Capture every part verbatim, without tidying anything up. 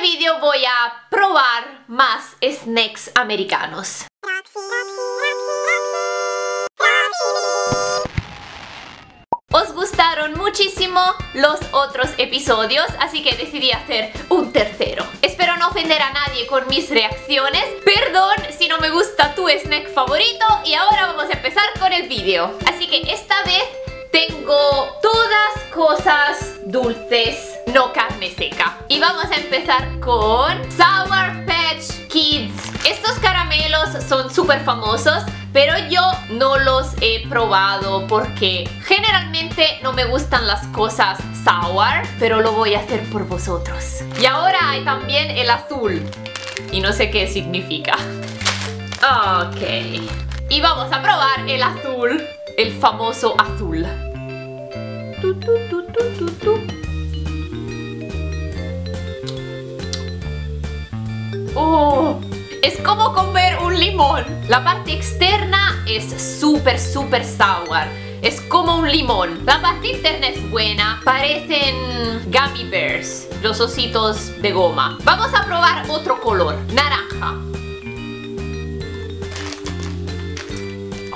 este vídeo voy a probar más snacks americanos. Os gustaron muchísimo los otros episodios, así que decidí hacer un tercero. Espero no ofender a nadie con mis reacciones. Perdón si no me gusta tu snack favorito. Y ahora vamos a empezar con el vídeo. Así que esta vez tengo todas cosas dulces, no carne seca. Y vamos a empezar con Sour Patch Kids. Estos caramelos son súper famosos, pero yo no los he probado porque generalmente no me gustan las cosas sour, pero lo voy a hacer por vosotros. Y ahora hay también el azul, y no sé qué significa. Ok. Y vamos a probar el azul, el famoso azul. Tu, tu, tu, tu, tu, tu. Oh, es como comer un limón. La parte externa es súper, súper sour. Es como un limón. La parte interna es buena. Parecen gummy bears, los ositos de goma. Vamos a probar otro color, naranja.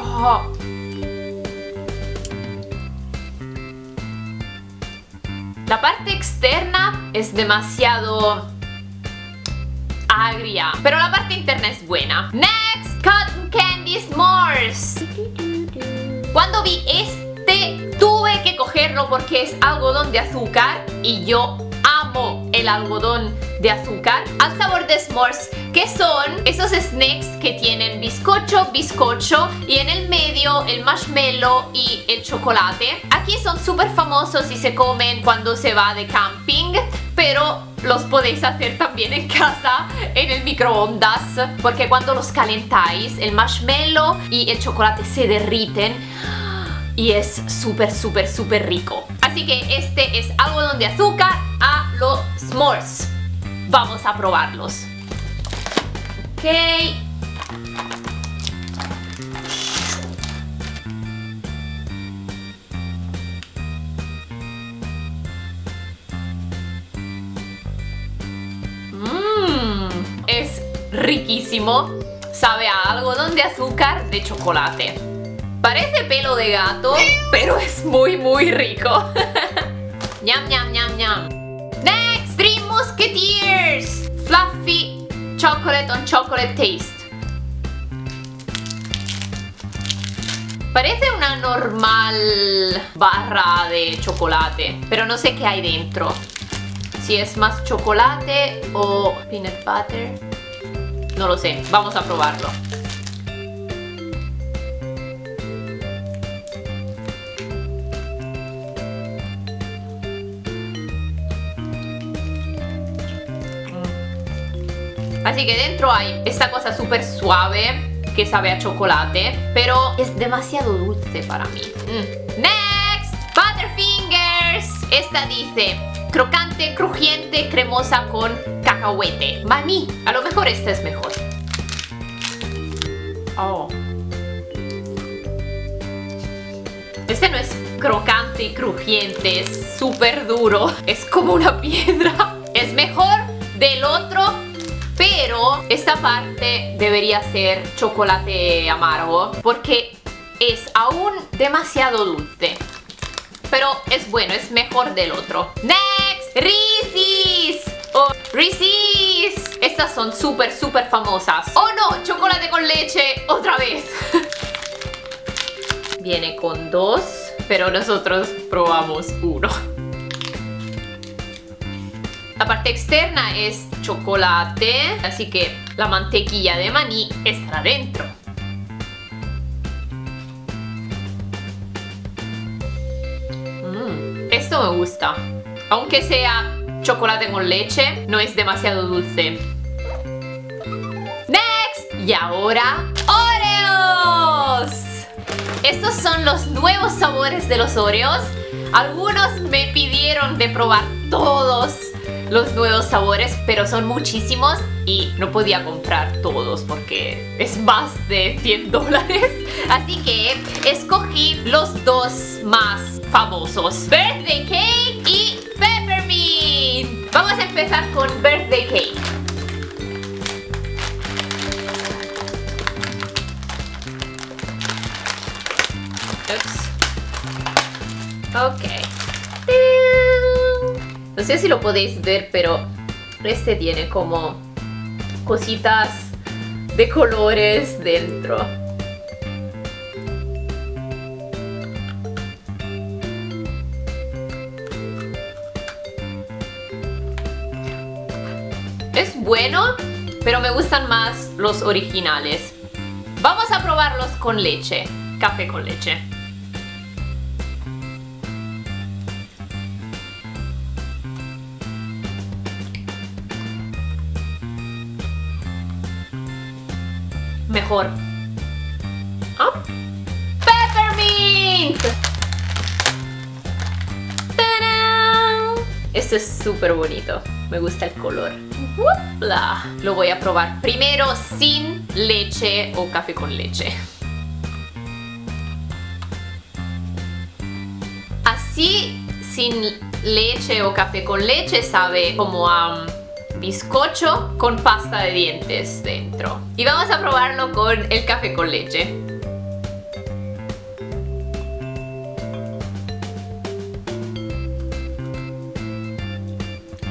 Oh. La parte externa es demasiado agria, pero la parte interna es buena. Next, Cotton Candy S'mores. Cuando vi este, tuve que cogerlo porque es algodón de azúcar y yo amo el algodón de azúcar. Al sabor de s'mores, que son esos snacks que tienen bizcocho, bizcocho y en el medio el marshmallow y el chocolate. Aquí son súper famosos y se comen cuando se va de camping, pero los podéis hacer también en casa, en el microondas, porque cuando los calentáis, el marshmallow y el chocolate se derriten y es súper, súper, súper rico. Así que este es algodón de azúcar a los s'mores. Vamos a probarlos. Ok. Mmm, es riquísimo. Sabe a algodón de azúcar de chocolate. Parece pelo de gato, pero es muy, muy rico. Ñam, ñam, ñam, ñam. Musketeers Fluffy Chocolate on Chocolate Taste. Parece una normal barra de chocolate, pero no sé qué hay dentro. Si es más chocolate o peanut butter, no lo sé. Vamos a probarlo. Así que dentro hay esta cosa súper suave que sabe a chocolate, pero es demasiado dulce para mí. Mm. Next, Butterfingers. Esta dice crocante, crujiente, cremosa con cacahuete. Maní. A lo mejor esta es mejor. Oh. Este no es crocante y crujiente, es súper duro. Es como una piedra. Es mejor del otro, pero esta parte debería ser chocolate amargo porque es aún demasiado dulce. Pero es bueno, es mejor del otro. Next, Reese's. Oh, Reese's. Estas son súper, súper famosas. Oh no, chocolate con leche, otra vez. Viene con dos, pero nosotros probamos uno. La parte externa es chocolate, así que la mantequilla de maní estará dentro. Mm, esto me gusta. Aunque sea chocolate con leche, no es demasiado dulce. Next. Y ahora, Oreos. Estos son los nuevos sabores de los Oreos. Algunos me pidieron de probar todos los nuevos sabores, pero son muchísimos y no podía comprar todos porque es más de cien dólares. Así que escogí los dos más famosos, Birthday Cake y Peppermint. Vamos a empezar con Birthday Cake. Oops. Ok. No sé si lo podéis ver, pero este tiene como cositas de colores dentro. Es bueno, pero me gustan más los originales. Vamos a probarlos con leche, café con leche. Mejor. ¿Oh? ¡Peppermint! ¡Tarán! Este es súper bonito. Me gusta el color. ¡Wupla! Lo voy a probar primero sin leche o café con leche. Así, sin leche o café con leche, sabe como a um, bizcocho con pasta de dientes dentro. Y vamos a probarlo con el café con leche.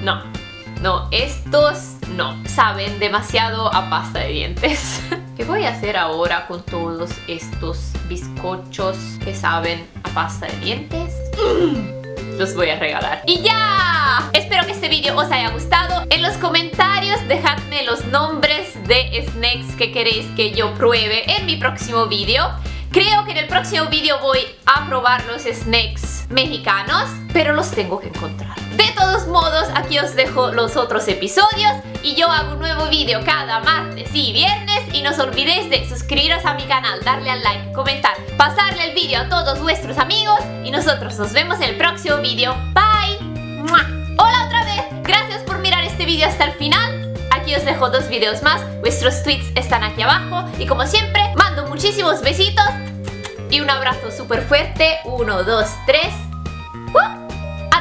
No. No, estos no, saben demasiado a pasta de dientes. ¿Qué voy a hacer ahora con todos estos bizcochos que saben a pasta de dientes? ¡Mmm! Los voy a regalar. ¡Y ya! Espero que este vídeo os haya gustado. En los comentarios dejadme los nombres de snacks que queréis que yo pruebe en mi próximo vídeo. Creo que en el próximo vídeo voy a probar los snacks mexicanos, pero los tengo que encontrar. De todos modos, aquí os dejo los otros episodios y yo hago un nuevo vídeo cada martes y viernes. Y no os olvidéis de suscribiros a mi canal, darle al like, comentar, pasarle el vídeo a todos vuestros amigos. Y nosotros nos vemos en el próximo vídeo. Bye. ¡Mua! Hola otra vez, gracias por mirar este vídeo hasta el final. Aquí os dejo dos vídeos más, vuestros tweets están aquí abajo. Y como siempre, mando muchísimos besitos y un abrazo súper fuerte. Uno, dos, tres. ¡Uh!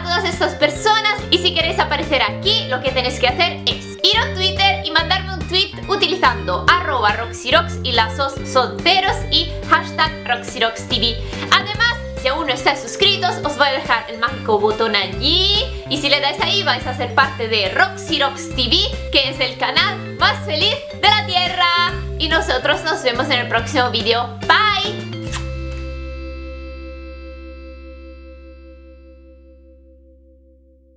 Todas estas personas, y si queréis aparecer aquí, lo que tenéis que hacer es ir a Twitter y mandarme un tweet utilizando arroba Roxy Rocks y lazos solteros y hashtag Roxy Rocks T V. Además, si aún no estáis suscritos, os voy a dejar el mágico botón allí, y si le dais ahí vais a ser parte de Roxy Rocks T V, que es el canal más feliz de la tierra. Y nosotros nos vemos en el próximo vídeo. Bye.